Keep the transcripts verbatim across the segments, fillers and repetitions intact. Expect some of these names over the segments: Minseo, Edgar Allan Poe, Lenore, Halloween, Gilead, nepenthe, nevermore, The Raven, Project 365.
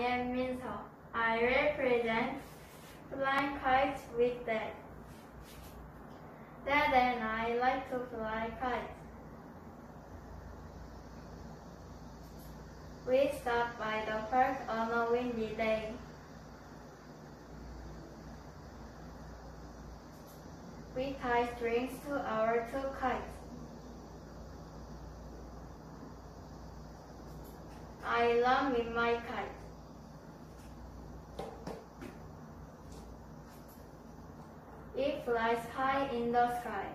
am Minseo. I represent flying kites with Dad. Dad and I like to fly kites. We stopped by the park on a windy day. We tie strings to our two kites. I love with my kite. It flies high in the sky.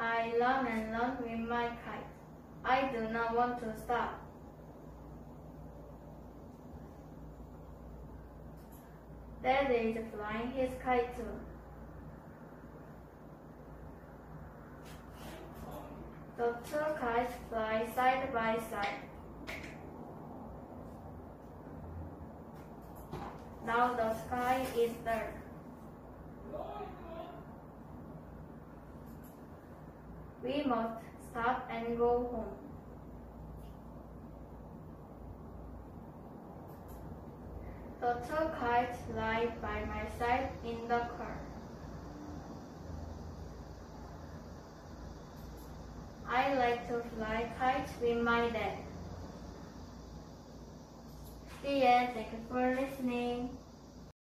I learn and learn with my kite. I do not want to stop. Dad is flying his kite too. The two kites fly side by side. Now the sky is dark. We must stop and go home. The two kites lie by my side in the car. I like to fly kites with my dad. See ya, thank you for listening.